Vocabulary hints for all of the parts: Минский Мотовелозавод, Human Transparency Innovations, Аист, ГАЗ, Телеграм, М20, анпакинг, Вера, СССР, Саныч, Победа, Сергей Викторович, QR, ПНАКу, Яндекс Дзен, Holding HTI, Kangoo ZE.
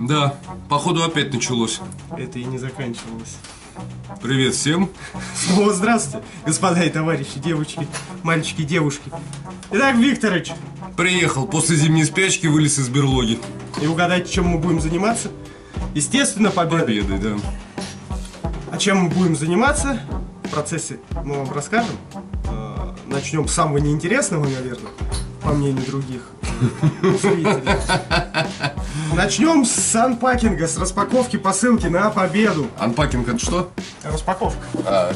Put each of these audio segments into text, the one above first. Да, походу опять началось. Это и не заканчивалось. Привет всем. Снова здравствуйте, господа и товарищи, девочки, мальчики, девушки. Итак, Викторович. Приехал, после зимней спячки вылез из берлоги. И угадайте, чем мы будем заниматься? Естественно, победой. Победой, да. А чем мы будем заниматься? В процессе мы вам расскажем. Начнем с самого неинтересного, наверное, по мнению других. Начнем с анпакинга, с распаковки посылки на победу. Анпакинг — это что? Распаковка. А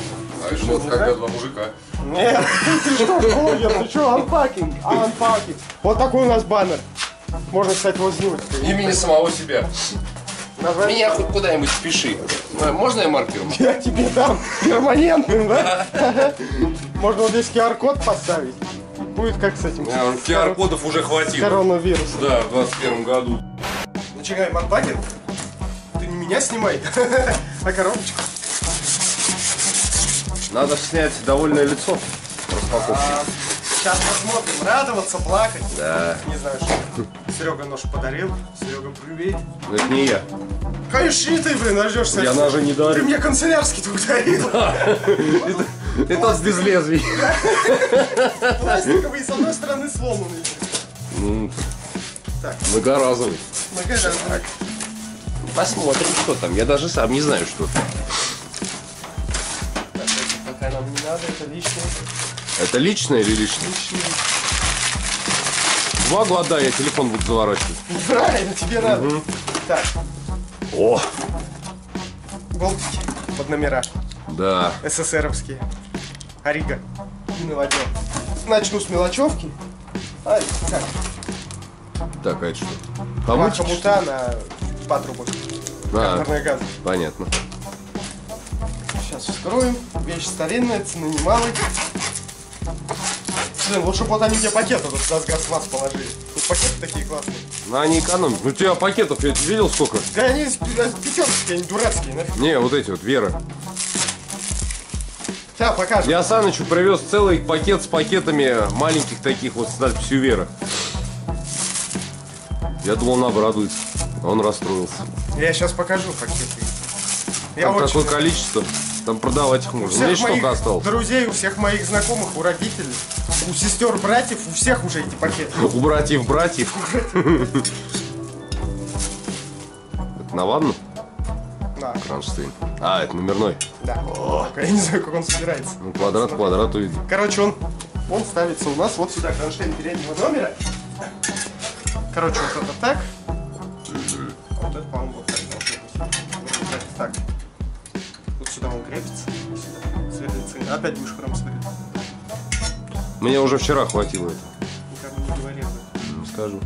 еще когда два мужика. Нет, ты что, блогер, ты что, анпакинг? Анпакинг. Вот такой у нас баннер. Можно, кстати, его сделать. Имени самого себя. Меня хоть куда-нибудь спеши. Можно я маркером? Я тебе дам перманентным, да? Можно вот здесь QR-код поставить. Будет как с этим. QR-кодов уже хватило. Коронавирус. Да, в 21 году. Начинаем анпакинг. Ты не меня снимай, а коробочку. Надо снять довольное лицо распаковки. Сейчас посмотрим. Радоваться, плакать. Да. Не знаю, что. Серега нож подарил. Серега, привет. Но это не я. Конечно, ты, блин, наждешься. Я ножа не дарю. Ты мне канцелярский только дарил. Это без лезвий. Пластиковый, с одной стороны сломанный. Многоразовый. Многоразовый. Посмотрим, что там. Я даже сам не знаю, что там. Пока нам не надо, это лишнее. Это личное или лишнее? Личное. Два глада, я телефон буду заворачивать. Правильно, тебе надо. Угу. Так. О! Болтики под номера. Да. СССРовские. Орига. И мелодер. Начну с мелочевки. А, так, а это что? Хомута на патрубок. Контурный газ. Понятно. Сейчас вскроем. Вещь старинная, цены немалые. Блин, лучше бы вот они тебе пакеты вот за газ положили. Тут пакеты такие классные. Ну они экономят. Ну у тебя пакетов, я видел сколько? Да они пятерки, они дурацкие, нафиг. Не, вот эти вот, Вера. Сейчас покажем. Я Санычу привез целый пакет с пакетами маленьких таких вот с надписью Вера. Я думал, он обрадуется, а он расстроился. Я сейчас покажу пакеты. Я там такое количество, там продавать их можно. У всех моих осталось. Друзей, у всех моих знакомых, у родителей, у сестер, братьев, у всех уже эти пакеты. У братьев. Это на ванну? Да. Кронштейн. А, это номерной? Да. Я не знаю, как он собирается. Ну, квадрат к квадрату иди. Короче, он ставится у нас вот сюда, кронштейн переднего номера. Короче, вот это так. Вот это, по-моему, вот так. Так. Вот сюда он крепится. Сюда. Опять будешь хром смотреть. Мне уже вчера хватило это. Никому не говорил. Не скажу.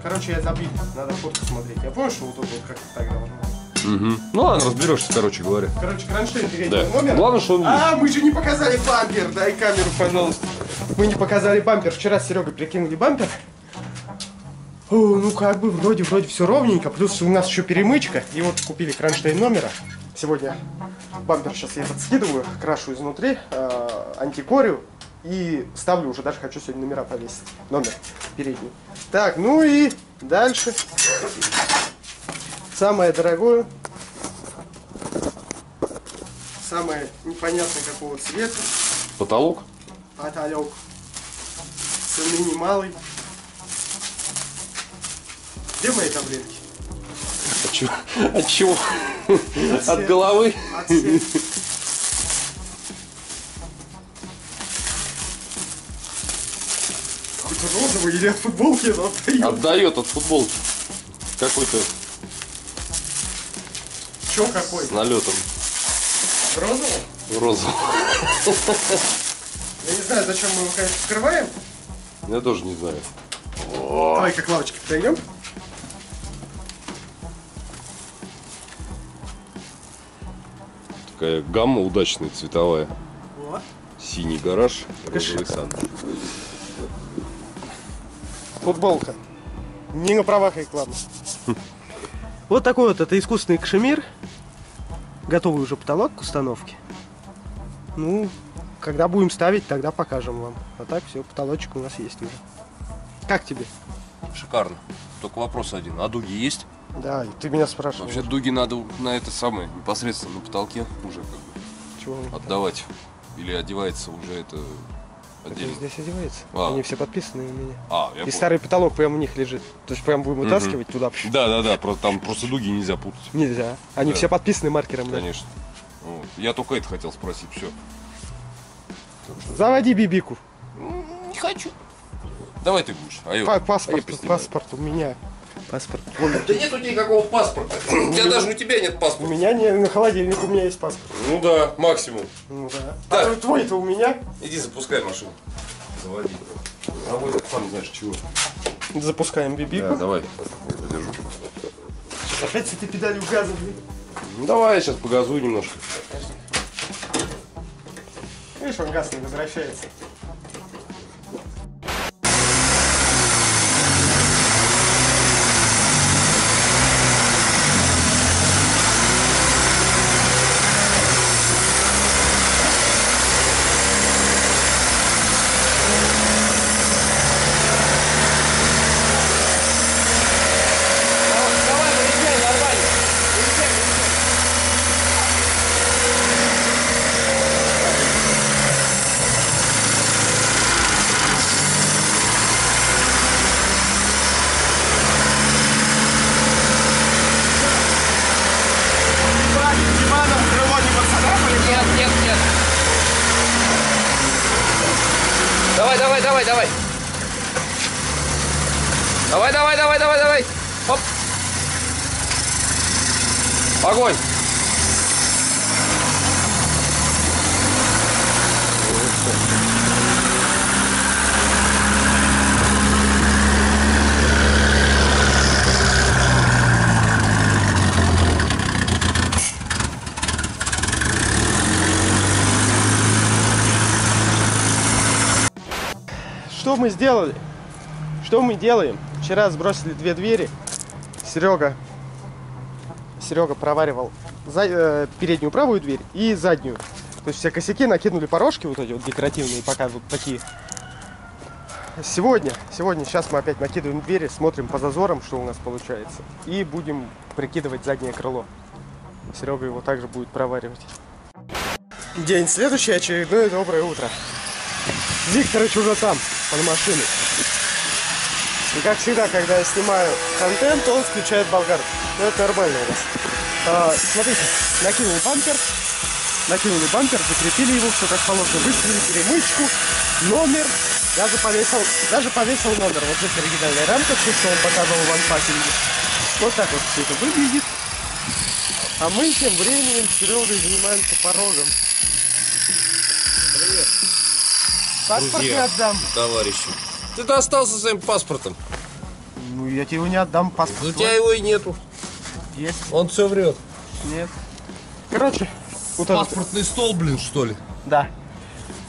Короче, я забил. Надо фотку смотреть. Я помню, что вот тут вот как-то так должно быть. Угу. Ну ладно, разберешься, короче говоря. Короче, кронштейн передний номер. Главное, что он... А, мы же не показали бампер. Дай камеру, пожалуйста. Мы не показали бампер. Вчера с Серегой прикинули бампер. О, ну как бы вроде все ровненько, плюс у нас еще перемычка, и вот купили кронштейн номера. Сегодня бампер сейчас я подскидываю, крашу изнутри, антикорю и ставлю уже, даже хочу сегодня номера повесить, номер передний. Так, ну и дальше самое дорогое, самое непонятно какого цвета. Потолок? Потолок. Цены немалый. Где мои таблетки? От чего? От головы? От сердца. Какой-то розовый или от футболки? Отдает от футболки. Какой-то... Чё какой? С налетом. Розовый? Розовый. Я не знаю, зачем мы его, конечно, вскрываем. Я тоже не знаю. Давай-ка к лавочке подойдем. Гамма удачная, цветовая. О. Синий гараж. Футболка. Не на правах рекламы. Вот такой вот это искусственный кашемир. Готовый уже потолок к установке. Ну, когда будем ставить, тогда покажем вам. А так все, потолочек у нас есть уже. Как тебе? Шикарно. Только вопрос один. А дуги есть? Да, ты меня спрашиваешь. Вообще дуги надо на это самое, непосредственно на потолке уже как бы отдавать. Или одевается уже это отдельно. Это здесь одевается. Они все подписаны у меня. И старый потолок прям у них лежит. То есть прям будем вытаскивать туда. Да-да-да, там просто дуги нельзя путать. Нельзя. Они все подписаны маркером. Конечно. Вот. Я только это хотел спросить, все. Заводи бибику. Не хочу. Давай ты будешь. Паспорт у меня. Паспорт. Да нет у тебя никакого паспорта. У тебя даже у тебя нет паспорта. У меня не на холодильник, у меня есть паспорт. Ну да, максимум. Ну да. А твой-то у меня. Иди запускай машину. Заводи. Заводи, сам знаешь чего. Запускаем бибику. Да, давай. Я подержу. Опять с этой педалью газа, блин. Ну давай я сейчас погазую немножко. Видишь, он газ не возвращается. Давай! Оп! Огонь! Что мы сделали? Что мы делаем? Вчера сбросили две двери. Серега проваривал переднюю правую дверь и заднюю. То есть все косяки накинули порожки вот эти вот декоративные, пока вот такие. Сейчас мы опять накидываем двери, смотрим по зазорам, что у нас получается. И будем прикидывать заднее крыло. Серега его также будет проваривать. День следующий, очередное доброе утро. Викторович уже там, под машиной. И как всегда, когда я снимаю контент, он включает болгарку. Но это нормально у нас. Смотрите, накинули бампер, закрепили его, все как положено, выставили перемычку, номер. Даже повесил номер. Вот здесь оригинальная рамка, все, что он показывал в анпакинге. Вот так вот все это выглядит. А мы тем временем с Серегой занимаемся порогом. Привет. Паспорт я отдам. Товарищи. Ты достался своим паспортом. Ну, я тебе его не отдам, паспорт. У тебя его и нету. Есть. Он все врет. Нет. Короче, вот паспортный стол, блин, что ли? Да.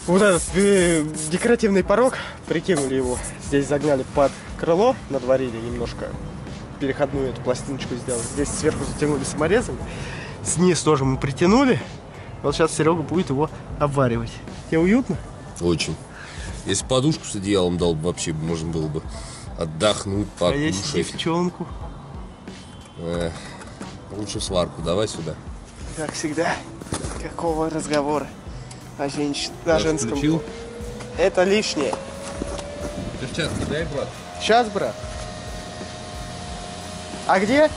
Вот этот декоративный порог, прикинули его. Здесь загнали под крыло, надварили немножко. Переходную эту пластиночку сделали. Здесь сверху затянули саморезом. Сниз тоже мы притянули. Вот сейчас Серега будет его обваривать. Тебе уютно? Очень. Если подушку с одеялом дал, вообще можно было бы отдохнуть, покушать. А если девчонку? Лучше сварку, давай сюда. Как всегда, какого разговора о женском? Включил? Это лишнее. Перчатки дай, брат. Сейчас, брат. А где? А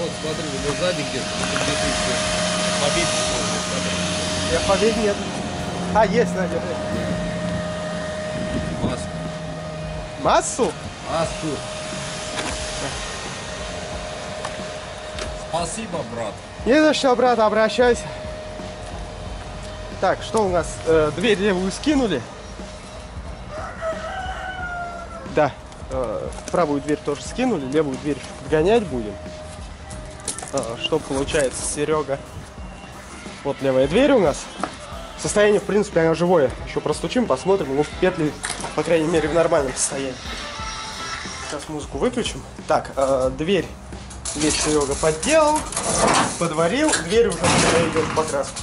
вот, смотри, у него сзади где-то. Я побед нет. А, есть, Надя. Массу? Массу. Спасибо, брат. Не за что, брат, обращайся. Так, что у нас? Дверь левую скинули. Да, правую дверь тоже скинули, левую дверь подгонять будем. Что получается, Серега? Вот левая дверь у нас. Состояние, в принципе, оно живое. Еще простучим, посмотрим, ну, петли, по крайней мере, в нормальном состоянии. Сейчас музыку выключим. Так, дверь Серега подделал, подварил, дверь уже идет в покраску.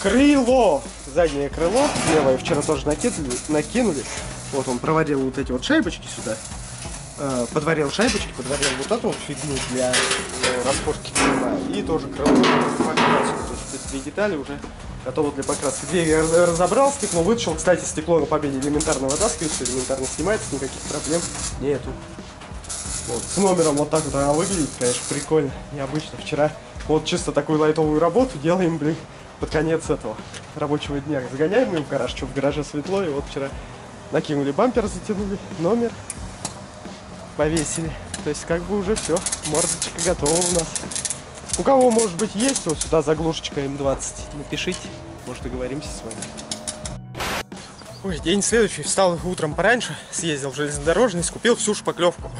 Крыло, заднее крыло, левое вчера тоже накинули. Вот он проводил вот эти вот шайбочки сюда. подварил шайбочки, подварил вот эту вот фигню для раскошки крыла и тоже крыло покрасил. То есть эти две детали уже готовы для покраски. Дверь я разобрал, стекло вытащил. Кстати, стекло на Победе элементарно вытаскивается, элементарно снимается, никаких проблем нету. Вот. С номером вот так вот она выглядит, конечно, прикольно, необычно. Вчера вот чисто такую лайтовую работу делаем, блин, под конец этого рабочего дня. Загоняем ее в гараж, что в гараже светло, и вот вчера накинули бампер, затянули номер, повесили. То есть как бы уже все, мордочка готова у нас. У кого, может быть, есть, вот сюда заглушечка М20, напишите, может, договоримся с вами. Ой, день следующий, встал утром пораньше, съездил в железнодорожный, скупил всю шпаклевку.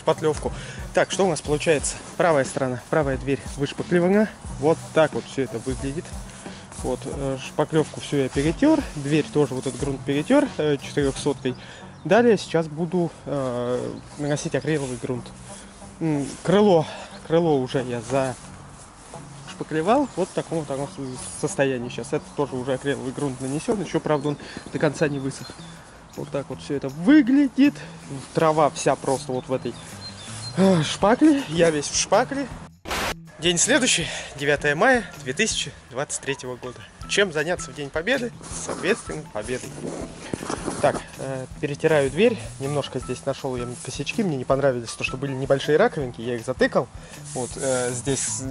Шпатлевку. Так, что у нас получается? Правая сторона, правая дверь вышпаклевана. Вот так вот все это выглядит. Вот, шпаклевку всю я перетер, дверь тоже вот этот грунт перетер 400-кой. Далее сейчас буду наносить акриловый грунт. Крыло уже я зашпаклевал. Вот в таком вот оно состоянии сейчас. Это тоже уже акриловый грунт нанесен. Еще, правда, он до конца не высох. Вот так вот все это выглядит. Трава вся просто вот в этой шпакле. Я весь в шпакле. День следующий, 9 мая 2023 года. Чем заняться в День Победы? Соответственно, победой. Так, перетираю дверь. Немножко здесь нашел я косячки. Мне не понравились то, что были небольшие раковинки. Я их затыкал. Вот здесь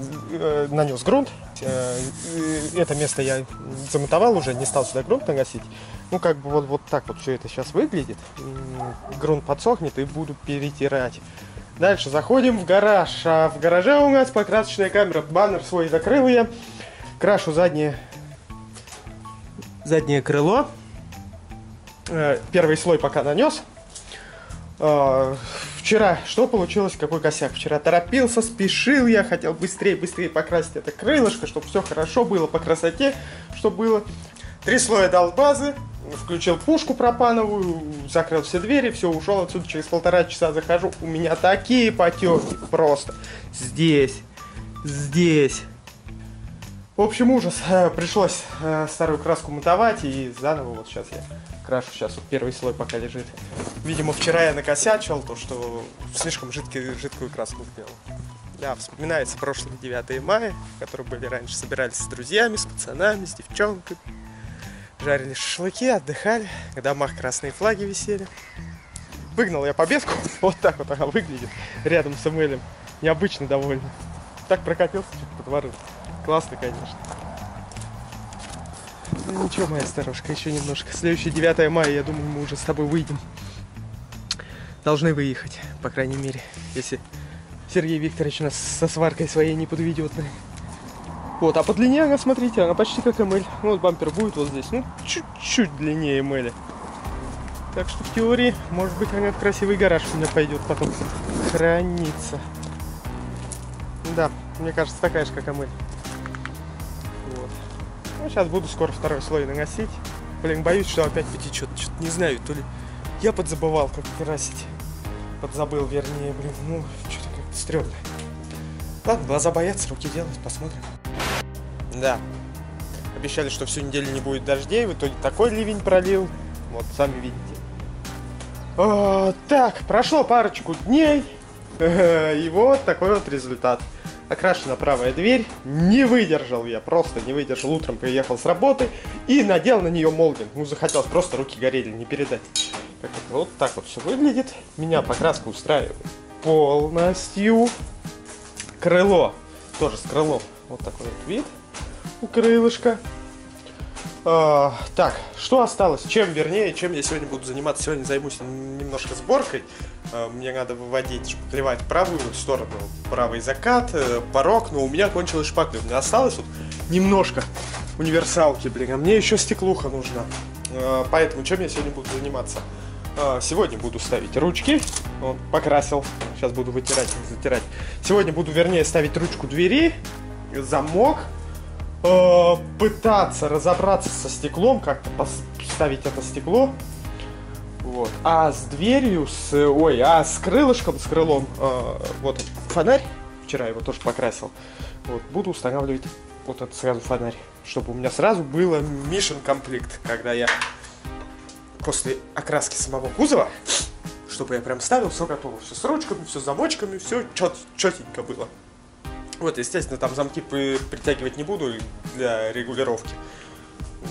нанес грунт. Это место я замотовал уже. Не стал сюда грунт наносить. Ну, как бы вот так вот все это сейчас выглядит. Грунт подсохнет и буду перетирать. Дальше заходим в гараж, а в гараже у нас покрасочная камера, баннер свой закрыл я, крашу заднее крыло, первый слой пока нанес. Вчера что получилось, какой косяк? Вчера торопился, спешил я, хотел быстрее покрасить это крылышко, чтобы все хорошо было по красоте, чтобы было. 3 слоя дал базы. Включил пушку пропановую, закрыл все двери, все, ушел отсюда, через 1,5 часа захожу. У меня такие потеки просто. Здесь. В общем, ужас. Пришлось старую краску мотовать и заново вот сейчас я крашу. Сейчас вот первый слой пока лежит. Видимо, вчера я накосячил то, что слишком жидкую краску сделал. Да, вспоминается прошлое 9 мая, которые были раньше, собирались с друзьями, с пацанами, с девчонками. Жарили шашлыки, отдыхали, в домах красные флаги висели. Выгнал я победку, вот так вот она выглядит, рядом с Эмэлем. Необычно довольно. Так прокатился по двору. Классно, конечно. Ну, ничего, моя старушка, еще немножко. Следующий 9 мая, я думаю, мы уже с тобой выйдем. Должны выехать, по крайней мере, если Сергей Викторович нас со сваркой своей не подведет. Вот, а по длине она, смотрите, она почти как МЛ. Вот бампер будет вот здесь, ну, чуть-чуть длиннее МЛ. Так что в теории, может быть, она в красивый гараж у меня пойдет потом храниться. Да, мне кажется, такая же, как МЛ. Вот. Ну, сейчас буду скоро второй слой наносить. Блин, боюсь, что опять потечет. Что-то не знаю, то ли я подзабывал, как красить. Подзабыл, вернее, блин, ну, что-то как-то стрёмно. Ладно, глаза боятся, руки делают, посмотрим. Да, обещали, что всю неделю не будет дождей, в итоге такой ливень пролил, вот, сами видите. Так, прошло парочку дней, и вот такой вот результат. Окрашена правая дверь, не выдержал я, просто не выдержал, утром приехал с работы и надел на нее молдинг. Ну, захотелось, просто руки горели, не передать. Вот так вот все выглядит, меня покраска устраивает полностью. Крыло, тоже с крылом, вот такой вот вид. Крылышко. Так, что осталось? Чем я сегодня буду заниматься? Сегодня займусь немножко сборкой. Мне надо выводить, шпаклевать правую сторону, правый закат, порог. Но у меня кончилась шпаклевка. У меня осталось вот немножко универсалки, блин. А мне еще стеклуха нужна. Поэтому чем я сегодня буду заниматься? Сегодня буду ставить ручки. Вот, покрасил. Сейчас буду вытирать, затирать. Сегодня буду, вернее, ставить ручку двери, замок. Пытаться разобраться со стеклом, как-то поставить это стекло. Вот. А с дверью, с крылышком, с крылом, вот фонарь, вчера его тоже покрасил. Вот, буду устанавливать вот этот сразу фонарь, чтобы у меня сразу было mission complete, когда я после окраски самого кузова, чтобы я прям ставил, все готово, все с ручками, все с замочками, все четенько было. Вот, естественно, там замки притягивать не буду для регулировки.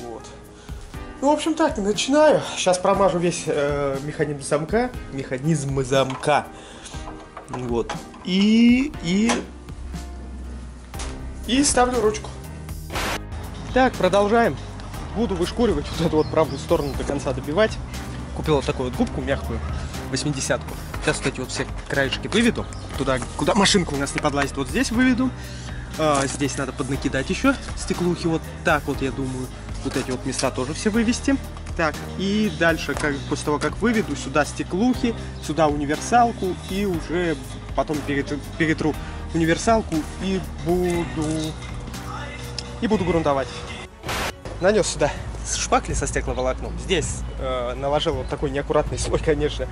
Вот. Ну, в общем, так, начинаю. Сейчас промажу весь механизм замка. Вот. И ставлю ручку. Так, продолжаем. Буду вышкуривать вот эту вот правую сторону до конца добивать. Купил вот такую вот губку мягкую, 80-ку. Сейчас вот эти вот все краешки выведу. Туда, куда машинка у нас не подлазит, вот здесь выведу. Здесь надо поднакидать еще стеклухи. Вот так вот, я думаю. Вот эти вот места тоже все вывести. Так, и дальше, после того, как выведу, сюда стеклухи, сюда универсалку. И уже потом перетру универсалку и буду грунтовать. Нанес сюда шпакли со стекловолокном. Здесь наложил вот такой неаккуратный слой, конечно,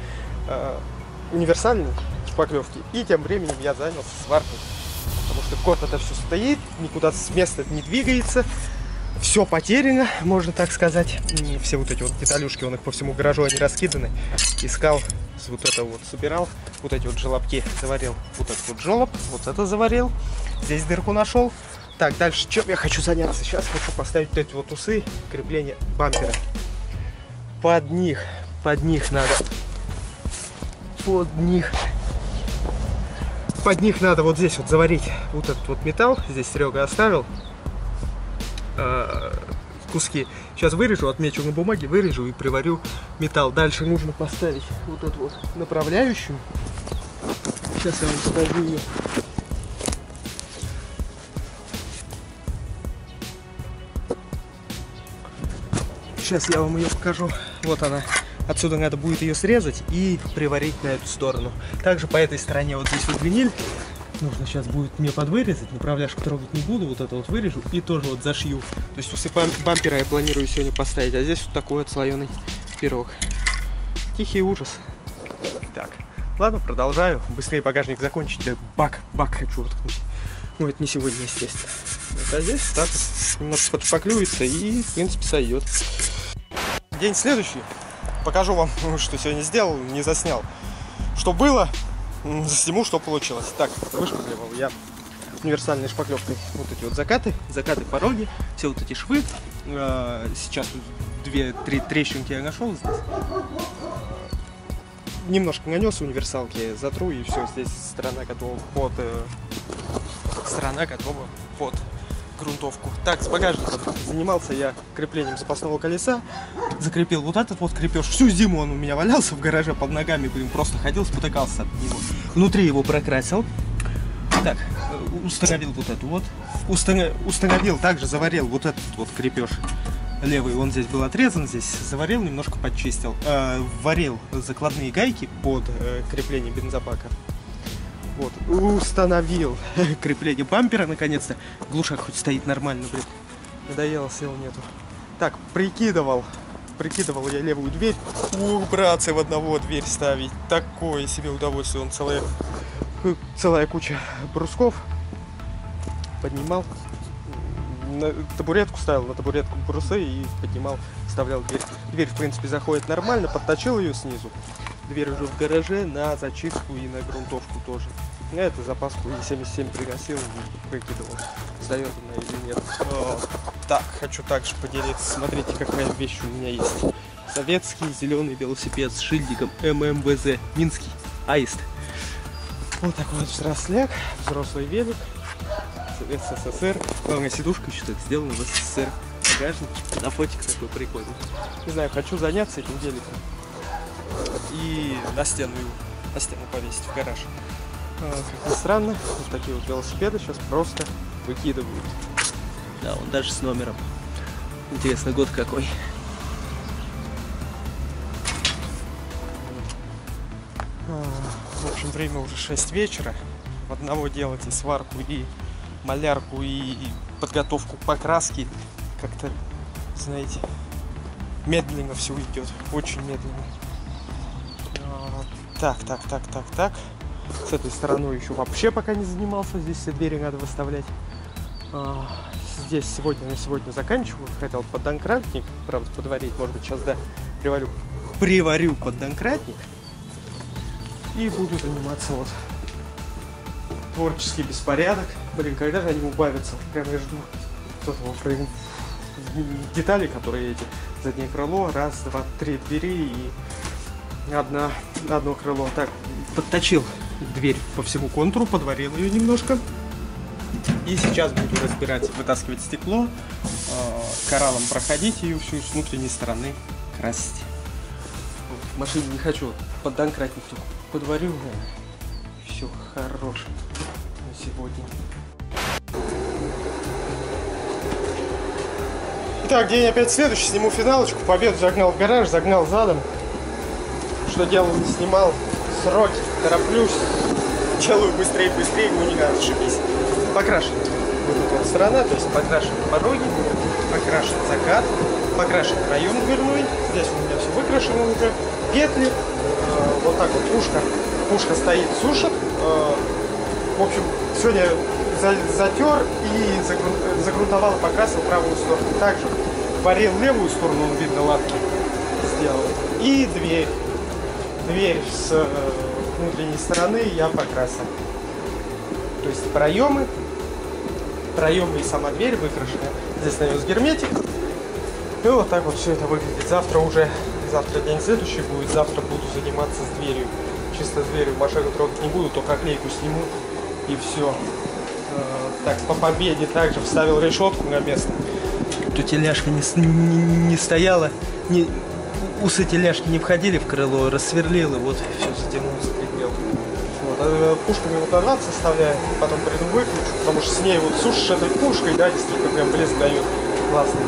универсальный шпаклевки. И тем временем я занялся сваркой. Потому что корт это все стоит, никуда с места не двигается. Все потеряно, можно так сказать. И все вот эти вот деталюшки, он их по всему гаражу, они раскиданы. Искал, вот это вот собирал, вот эти вот желобки заварил. Вот этот вот желоб, вот это заварил. Здесь дырку нашел. Так, дальше чем я хочу заняться? Сейчас хочу поставить вот эти вот усы, крепление бампера. Под них надо вот здесь вот заварить вот этот вот металл. Здесь Серега оставил куски. Сейчас вырежу, отмечу на бумаге, вырежу и приварю металл. Дальше нужно поставить вот эту вот направляющую. Сейчас я вам покажу ее. Вот она. Отсюда надо будет ее срезать и приварить на эту сторону. Также по этой стороне вот здесь вот виниль. Нужно сейчас будет мне подвырезать. Направляшку трогать не буду. Вот это вот вырежу и тоже вот зашью. То есть усы бампера я планирую сегодня поставить. А здесь вот такой вот слоеный пирог. Тихий ужас. Так, ладно, продолжаю. Быстрее багажник закончить. Да бак хочу воткнуть. Ну, это не сегодня, естественно. Вот, а здесь так вот немножко подшпаклюется и, в принципе, сойдет. День следующий. Покажу вам, что сегодня сделал, не заснял. Что было, засниму, что получилось. Так, вышпаклевал я универсальной шпаклевкой вот эти вот закаты, пороги, все вот эти швы. Сейчас тут 2-3 трещинки я нашел здесь. Немножко нанес универсалки, затру, и все, здесь сторона готова под грунтовку. Так, с багажником занимался я креплением запасного колеса. Закрепил вот этот вот крепеж. Всю зиму он у меня валялся в гараже под ногами, блин, просто ходил, спотыкался от него. Внутри его прокрасил. Так, установил вот эту вот. Установил, также заварил вот этот вот крепеж. Левый, он здесь был отрезан, здесь заварил, немножко подчистил. Варил закладные гайки под крепление бензобака. Вот, установил крепление бампера, наконец-то. Глушак хоть стоит нормально, блин. Надоело, сил нету. Так, прикидывал я левую дверь. Убраться в одного дверь ставить. Такое себе удовольствие. Он целая куча брусков. Поднимал. На табуретку ставил, на табуретку брусы и поднимал, вставлял дверь. Дверь, в принципе, заходит нормально. Подточил ее снизу. Дверь уже в гараже на зачистку и на грунтовку тоже. Я эту запаску и 77 приносил, выкидывал, сдает она или нет. Но, так, хочу также поделиться. Смотрите, какая вещь у меня есть. Советский зеленый велосипед с шильдиком ММВЗ. Минский Аист. Вот такой вот взрослый велик. СССР. Главное, сидушка еще так сделана в СССР. Багажник, фотик такой прикольный. Не знаю, хочу заняться этим великом. И на стену повесить в гараж. Как ни странно, вот такие вот велосипеды сейчас просто выкидывают. Да, он даже с номером. Интересно, год какой. В общем, время уже 6 вечера. Одного делать и сварку, и малярку, и подготовку к покраске. Как-то, знаете, медленно все идет. Очень медленно. Так. С этой стороной еще вообще пока не занимался. Здесь все двери надо выставлять. Здесь на сегодня заканчиваю. Хотел поддонкратник, правда, подварить. Может быть, сейчас, да, приварю поддонкратник. и буду заниматься вот творческий беспорядок. Блин, когда же они убавятся? Прям я жду вот этого прям детали, которые эти. Заднее крыло, раз, два, три двери и одно крыло. Так, подточил дверь по всему контуру, подварил ее немножко. И сейчас буду разбирать, вытаскивать стекло, кораллом проходить и всю с внутренней стороны красить. В машине не хочу под донкрасить, только подварил, наверное. Все хорошее на сегодня. Итак, день опять следующий, сниму финалочку. Победу загнал в гараж, загнал задом. Что делал, не снимал. Сроки, тороплюсь. Делаю быстрее, уника, зашибись. Покрашен вот эта вот сторона, то есть покрашен пороги, покрашен закат, покрашен район дверной. Здесь у меня все выкрашено уже. Петли, вот так вот пушка стоит, сушит. В общем, сегодня затер и загрунтовал, покрасил правую сторону. Также варил левую сторону, видно, лапки сделал. И дверь с внутренней стороны я покрасил. То есть проемы и сама дверь выкрашены. Здесь нанес герметик. И вот так вот все это выглядит. Завтра день следующий будет. Завтра буду заниматься с дверью. Чисто с дверью машину трогать не буду, только клейку сниму и все. Так, по Победе также вставил решетку на место. Тут тележка не стояла. Усы тележки не входили в крыло, рассверлил и вот все затянул, закрепил. Пушку минут на 20 составляю, потом приду выключу, потому что с ней вот сушишь этой пушкой, да, действительно прям блеск дает классный.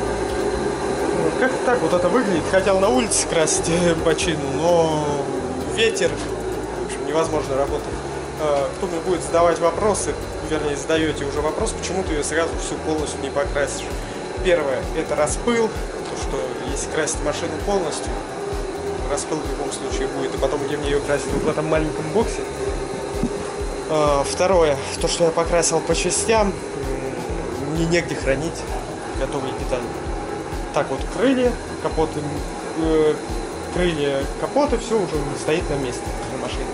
Вот, как-то так вот это выглядит. Хотел на улице красить бочину, но ветер, в общем, невозможно работать. Кто мне будет задавать вопросы, вернее, задаете уже вопрос, почему ты ее сразу всю полностью не покрасишь. Первое, это распыл, то что если красить машину полностью, распыл в любом случае будет, и потом где мне ее красить, в этом маленьком боксе. Второе, то, что я покрасил по частям, мне негде хранить готовые детали. Так вот, крылья, капоты, все уже стоит на месте на машине.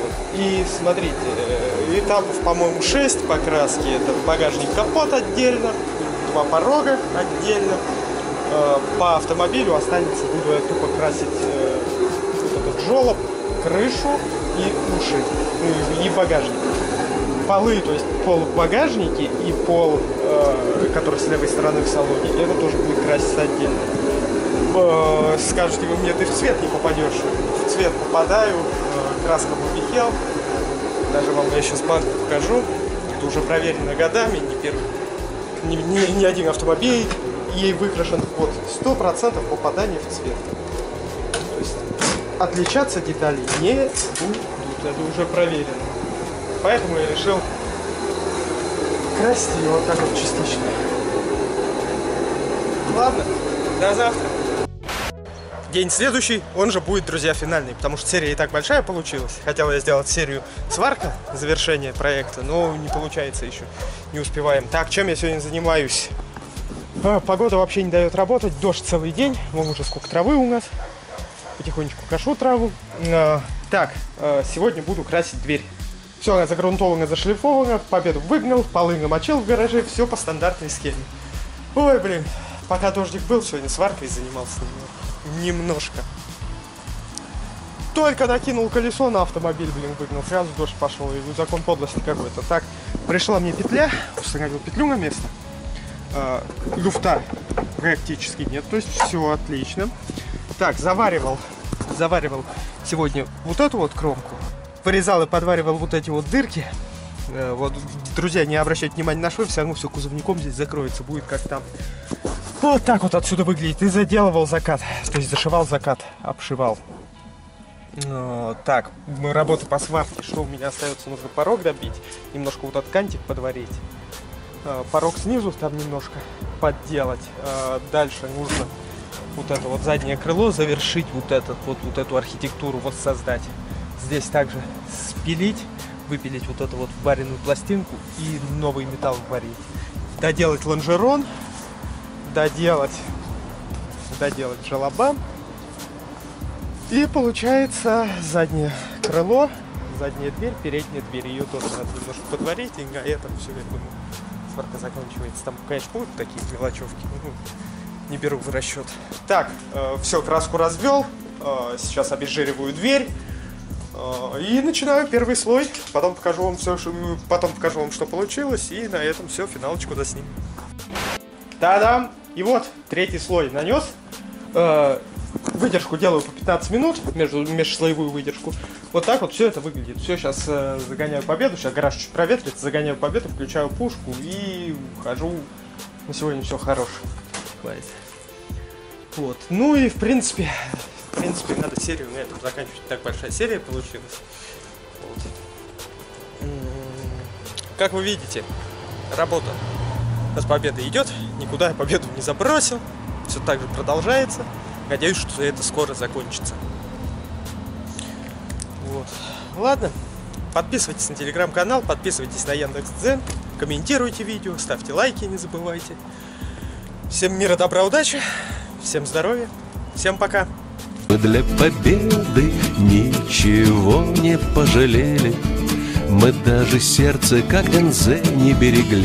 Вот. И смотрите, этапов, по-моему, 6 покраски. Это багажник, капот отдельно, 2 порога отдельно. По автомобилю останется, буду я тупо красить вот этот жёлоб, крышу и уши, и багажник. Полы, то есть пол в багажнике и пол, который с левой стороны в салоне, это тоже будет краситься отдельно. Скажете вы мне, ты в цвет не попадешь. В цвет попадаю, краска бубихел. Даже вам я сейчас банку покажу. Это уже проверено годами, не один автомобиль ей выкрашен под 100% попадания в цвет. То есть отличаться детали не будут, это уже проверено. Поэтому я решил красить ее вот так вот частично. Ладно, до завтра. День следующий, он же будет, друзья, финальный, потому что серия и так большая получилась. Хотел я сделать серию сварка, завершение проекта, но не получается еще, не успеваем. Так, чем я сегодня занимаюсь? Погода вообще не дает работать, дождь целый день, вон уже сколько травы у нас. Потихонечку кашу траву. Так, сегодня буду красить дверь. Все, она загрунтована, зашлифована, Победу выгнал, полы намочил в гараже, все по стандартной схеме. Ой, блин, пока дождик был, сегодня сваркой занимался немножко. Только накинул колесо на автомобиль, блин, выгнал, сразу дождь пошел, и закон подлости какой-то. Так, пришла мне петля, установил петлю на место. Люфта практически нет, то есть все отлично. Так, заваривал сегодня вот эту вот кромку, вырезал и подваривал вот эти вот дырки. Вот, друзья, не обращайте внимания на швы, все равно все кузовником здесь закроется, будет как там. Вот так вот отсюда выглядит. И заделывал закат, то есть зашивал закат, обшивал. Так, работа по сварке, что у меня остается, нужно порог добить, немножко вот этот кантик подварить. Порог снизу там немножко подделать. Дальше нужно вот это вот заднее крыло завершить, вот эту архитектуру вот создать. Здесь также спилить, выпилить вот эту вот вареную пластинку и новый металл варить. Доделать лонжерон, доделать желоба. И получается заднее крыло, задняя дверь, передняя дверь. Ее тоже надо немножко подварить, и на этом все, я думаю, сварка заканчивается. Там, конечно, будут такие мелочевки, ну, не беру в расчет. Так, все, краску развел, сейчас обезжириваю дверь. И начинаю первый слой, потом покажу вам все, что получилось, и на этом все, финалочку доснимем. Та-дам! И вот, третий слой нанес. Выдержку делаю по 15 минут, межслоевую выдержку. Вот так вот все это выглядит. Все, сейчас загоняю победу, сейчас гараж чуть проветрится, загоняю победу, включаю пушку и ухожу. На сегодня все, хорош. Вот, ну и в принципе, надо серию на этом заканчивать. Так большая серия получилась. Вот. Как вы видите, работа с победой идет. Никуда я победу не забросил. Все так же продолжается. Надеюсь, что это скоро закончится. Вот. Ладно. Подписывайтесь на телеграм-канал, подписывайтесь на Яндекс Дзен, комментируйте видео, ставьте лайки, не забывайте. Всем мира, добра, удачи. Всем здоровья. Всем пока. Мы для победы ничего не пожалели, мы даже сердце, как НЗ, не берегли.